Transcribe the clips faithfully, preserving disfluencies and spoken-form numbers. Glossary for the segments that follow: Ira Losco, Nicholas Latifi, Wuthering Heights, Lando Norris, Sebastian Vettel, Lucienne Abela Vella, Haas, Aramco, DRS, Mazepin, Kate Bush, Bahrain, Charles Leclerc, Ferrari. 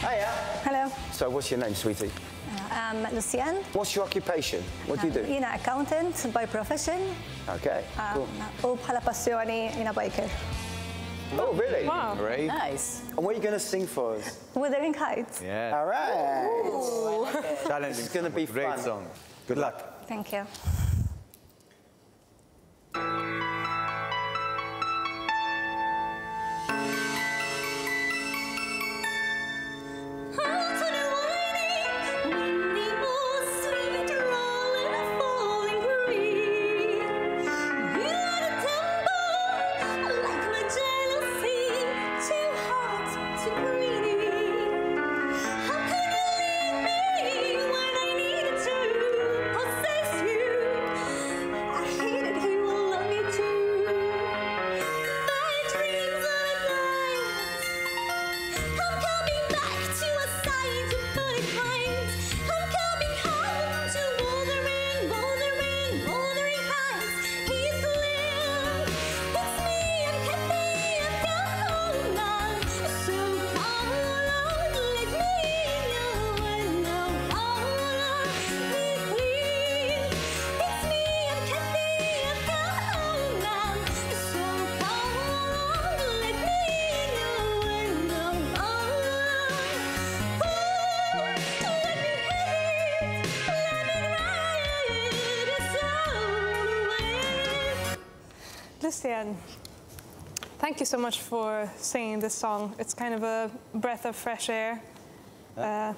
Hiya. Hello. So what's your name, sweetie? I'm Lucienne. What's your occupation? What do you do? I'm an accountant by profession. Okay, cool. Um, I'm passionate in a biker. Oh, really? Wow. Great. Nice. And what are you going to sing for us? Wuthering Heights. Yeah. All right. Like it. Challenge. It's going to be great fun. Great song. Good luck. Thank you. Lucienne, thank you so much for singing this song. It's kind of a breath of fresh air. Uh,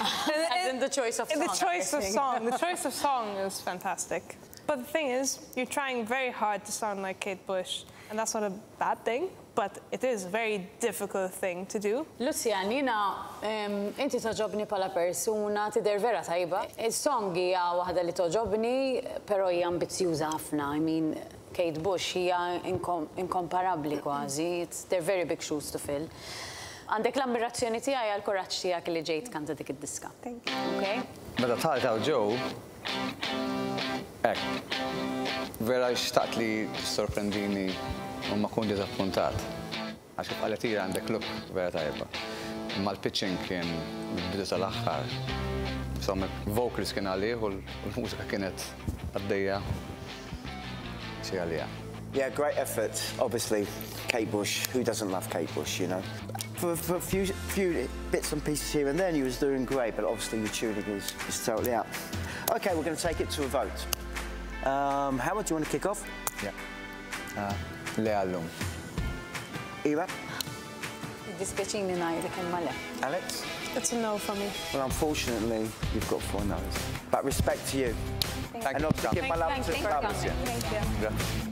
and then the choice of song. The choice of song. The choice of song is fantastic. But the thing is, you're trying very hard to sound like Kate Bush, and that's not a bad thing, but it is a very difficult thing to do. Lucienne, jina inti toġobni bħala persuna, tidher vera tajba. Is-songi hija waħda li toġobni, però hija ambizzjuża ħafna. I mean, Kate Bush, hija incomparably kważi. They're very big shoes to fill. Għandek l-ammirazzjoni tiegħi għal kuraġġ tiegħek li ġejt kanta dik id-diska. Thank you. Okay? Meta tħalt għal ġew hekk vera xtaqt li sorprendini u ma kun diżappuntat. Għax kif qalet hija għandek look vera tajba. Imma l-pitching kien bidu tal-aħħar. Insomma, vocals kien għalih u l-mużika kienet għaddejja. Yeah, great effort, obviously. Kate Bush, who doesn't love Kate Bush, you know? For, for a few, few bits and pieces here and there, you was doing great, but obviously your tuning is, is totally out. OK, we're going to take it to a vote. Um, Howard, do you want to kick off? Yeah. Lealum. Ira? Dispiacini najlek and male. Alex? It's a no for me. Well, unfortunately, you've got four no's. But respect to you. Thank you. And obviously, give my love to the club. Thank you.